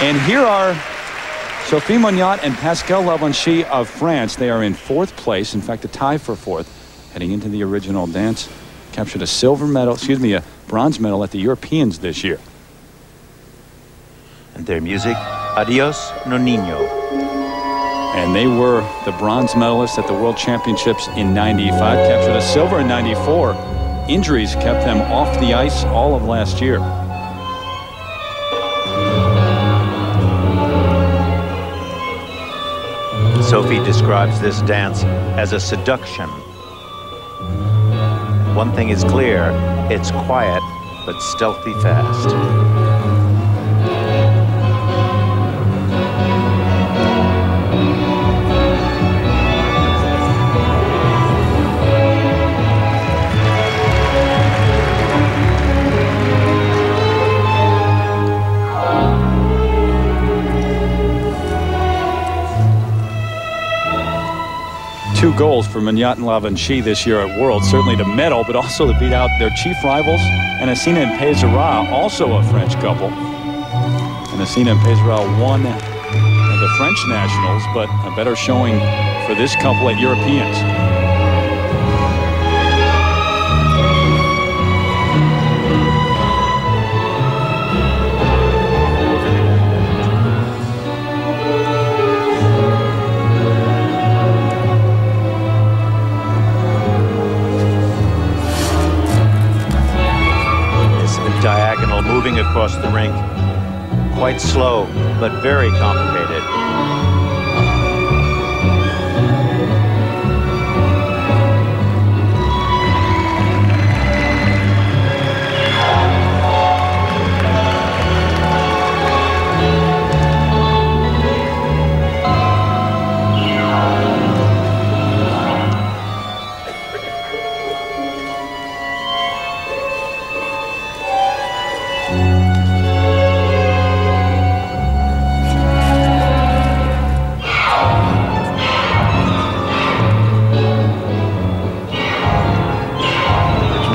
And here are Sophie Moniotte and Pascal Lavanchy of France. They are in fourth place, in fact, a tie for fourth, heading into the original dance. Captured a silver medal, excuse me, a bronze medal at the Europeans this year. And their music, Adios Nonino. And they were the bronze medalists at the World Championships in '95, captured a silver in '94. Injuries kept them off the ice all of last year. Sophie describes this dance as a seduction. One thing is clear, it's quiet, but stealthy fast. Two goals for Moniotte and Lavanchy this year at Worlds, certainly to medal, but also to beat out their chief rivals, Anissina and Peizerat, also a French couple. Anissina and Peizerat won the French nationals, but a better showing for this couple at Europeans. Moving across the rink, quite slow, but very complicated.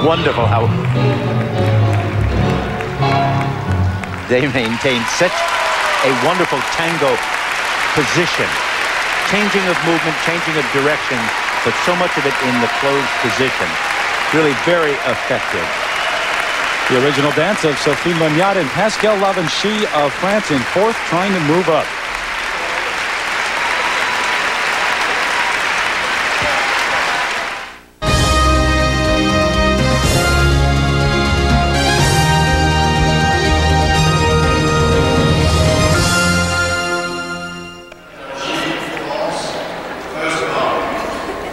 Wonderful how they maintain such a wonderful tango position. Changing of movement, changing of direction, but so much of it in the closed position. Really very effective. The original dance of Sophie Moniotte and Pascal Lavanchy of France in fourth, trying to move up.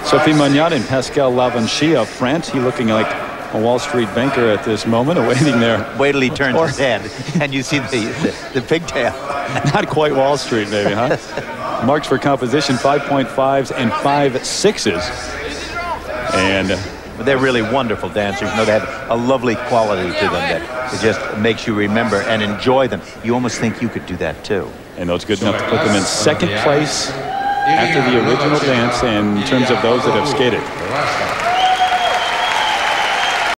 Sophie Moniotte and Pascal Lavanchy of France. He looking like a Wall Street banker at this moment, awaiting their... Wait till he turns his head and you see the pigtail. Not quite Wall Street, maybe, huh? Marks for composition, 5.5s and 5.6s. And they're really wonderful dancers. You know, they have a lovely quality to them that it just makes you remember and enjoy them. You almost think you could do that, too. And those good enough to put them in second place after the original dance, and in terms of those that have skated.